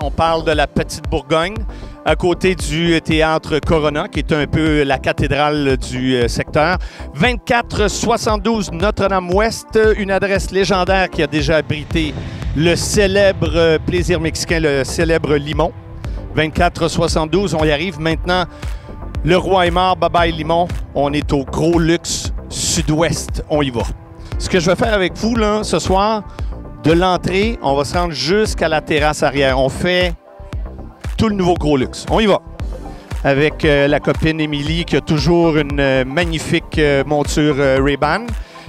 on parle de la Petite Bourgogne, à côté du Théâtre Corona, qui est un peu la cathédrale du secteur. 2472 Notre-Dame-Ouest, une adresse légendaire qui a déjà abrité le célèbre plaisir mexicain, le célèbre Limon. 2472, on y arrive maintenant. Le roi est mort, bye bye Limon. On est au Gros Luxe Sud-Ouest, on y va. Ce que je vais faire avec vous là, ce soir, de l'entrée, on va se rendre jusqu'à la terrasse arrière. On fait tout le nouveau Gros Luxe. On y va. Avec la copine Émilie qui a toujours une magnifique monture Ray-Ban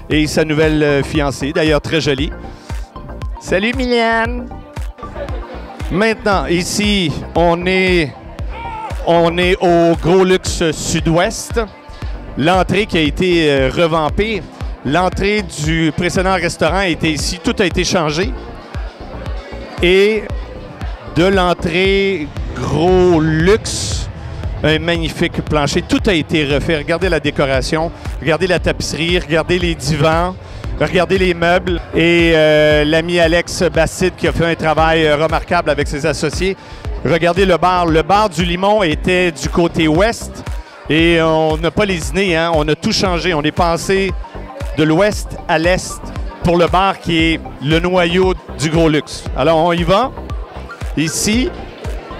et sa nouvelle fiancée, d'ailleurs très jolie. Salut Miliane! Maintenant, ici, on est au Gros Luxe Sud-Ouest. L'entrée qui a été revampée. L'entrée du précédent restaurant était ici. Tout a été changé. Et de l'entrée Gros Luxe, un magnifique plancher. Tout a été refait. Regardez la décoration. Regardez la tapisserie. Regardez les divans. Regardez les meubles et l'ami Alex Bastide qui a fait un travail remarquable avec ses associés. Regardez le bar. Le bar du Limon était du côté ouest et on n'a pas lésiné, hein? On a tout changé. On est passé de l'ouest à l'est pour le bar qui est le noyau du Gros Luxe. Alors, on y va. Ici,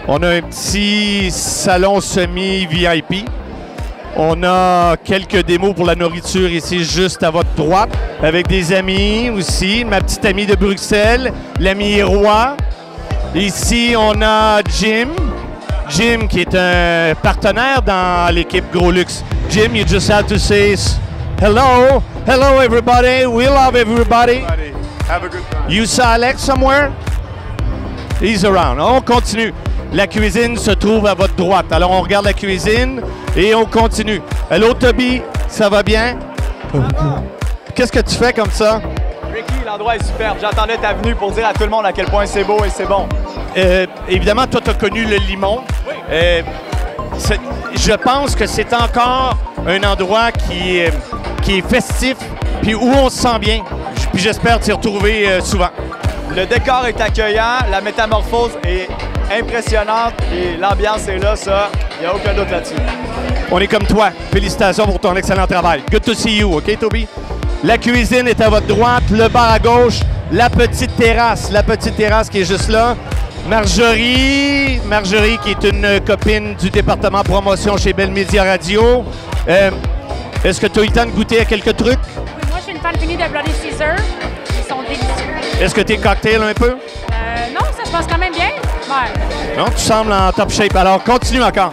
on a un petit salon semi-VIP. On a quelques démos pour la nourriture ici, juste à votre droite, avec des amis aussi. Ma petite amie de Bruxelles, l'ami Roi. Ici, on a Jim. Jim, qui est un partenaire dans l'équipe Gros Luxe. Jim, you just have to say hello. Hello, everybody. We love everybody. Have a good time. You saw Alex somewhere? He's around. On continue. La cuisine se trouve à votre droite. Alors, on regarde la cuisine et on continue. Hello, Toby. Ça va bien? Qu'est-ce que tu fais comme ça? Ricky, l'endroit est superbe. J'attendais ta venue pour dire à tout le monde à quel point c'est beau et c'est bon. Évidemment, toi, tu as connu le Limon. Oui. Je pense que c'est encore un endroit qui est festif puis où on se sent bien. Puis j'espère t'y retrouver souvent. Le décor est accueillant. La métamorphose est impressionnante et l'ambiance est là, ça, il n'y a aucun doute là-dessus. On est comme toi. Félicitations pour ton excellent travail. Good to see you, OK, Toby? La cuisine est à votre droite, le bar à gauche, la petite terrasse qui est juste là. Marjorie qui est une copine du département promotion chez Bell Media Radio. Est-ce que tu as eu le temps de goûter à quelques trucs? Oui, moi, je suis une fan finie de Bloody Caesar. Ils sont délicieux. Est-ce que tu es cocktail un peu? Non, ça se passe quand même bien. Non, tu sembles en top shape. Alors, continue encore.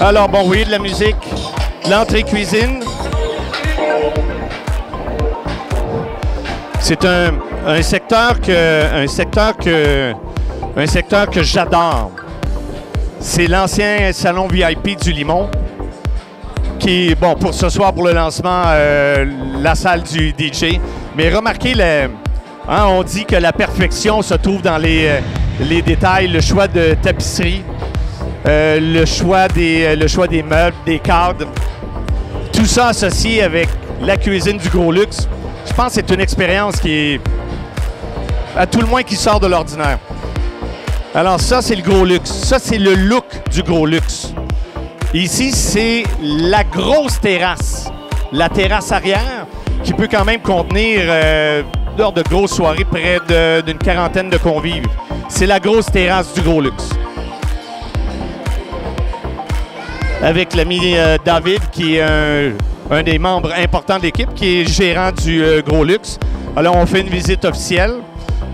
Alors, bon, oui, de la musique. L'entrée cuisine. C'est un secteur que j'adore. C'est l'ancien salon VIP du Limon. Qui, bon, pour ce soir, pour le lancement, la salle du DJ. Mais remarquez, on dit que la perfection se trouve dans les détails, le choix de tapisserie, le choix des meubles, des cadres. Tout ça associé avec la cuisine du Gros Luxe, je pense que c'est une expérience qui est, à tout le moins, qui sort de l'ordinaire. Alors ça, c'est le Gros Luxe. Ça, c'est le look du Gros Luxe. Ici, c'est la grosse terrasse, la terrasse arrière, qui peut quand même contenir lors de grosses soirées près d'une quarantaine de convives. C'est la grosse terrasse du Gros Luxe. Avec l'ami David, qui est un des membres importants de l'équipe, qui est gérant du Gros Luxe. Alors, on fait une visite officielle.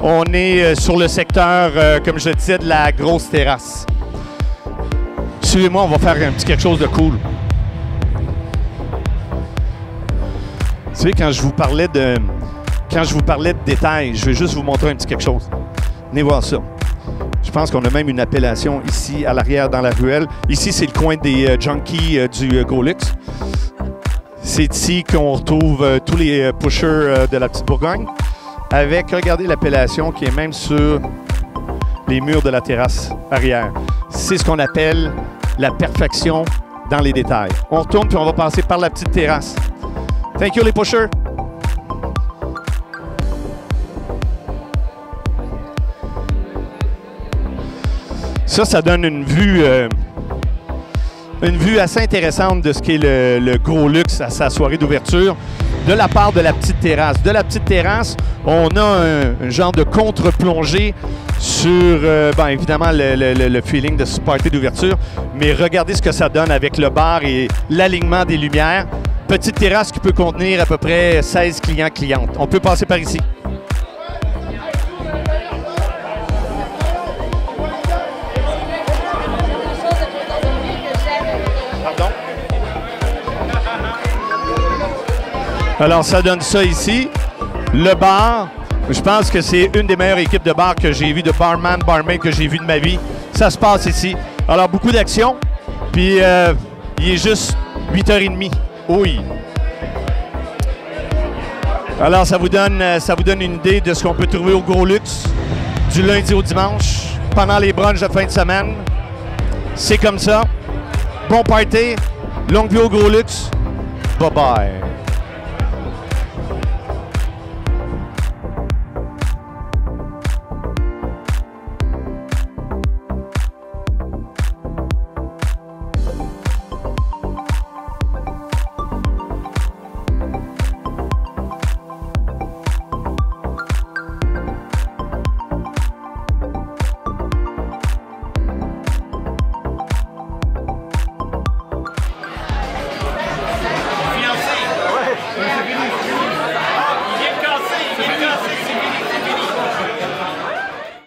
On est sur le secteur, comme je le disais, de la grosse terrasse. Suivez-moi, on va faire un petit quelque chose de cool. Tu sais, quand je vous parlais de détails, je vais juste vous montrer un petit quelque chose. Venez voir ça. Je pense qu'on a même une appellation ici, à l'arrière, dans la ruelle. Ici, c'est le coin des junkies du Gros Luxe. C'est ici qu'on retrouve tous les pushers de la Petite Bourgogne. Avec, regardez l'appellation qui est même sur les murs de la terrasse arrière. C'est ce qu'on appelle la perfection dans les détails. On retourne puis on va passer par la petite terrasse. Thank you, les pushers! Ça, ça donne une vue assez intéressante de ce qu'est le Gros Luxe à sa soirée d'ouverture. De la part de la petite terrasse. De la petite terrasse, on a un genre de contre-plongée sur, ben, évidemment, le feeling de ce party d'ouverture. Mais regardez ce que ça donne avec le bar et l'alignement des lumières. Petite terrasse qui peut contenir à peu près 16 clients-clientes. On peut passer par ici. Alors, ça donne ça ici. Le bar, je pense que c'est une des meilleures équipes de bar que j'ai vues, de barman que j'ai vu de ma vie. Ça se passe ici. Alors, beaucoup d'action. Puis, il est juste 8h30. Oui. Alors, ça vous donne une idée de ce qu'on peut trouver au Gros Luxe du lundi au dimanche, pendant les brunchs de fin de semaine. C'est comme ça. Bon party. Longue vie au Gros Luxe. Bye-bye.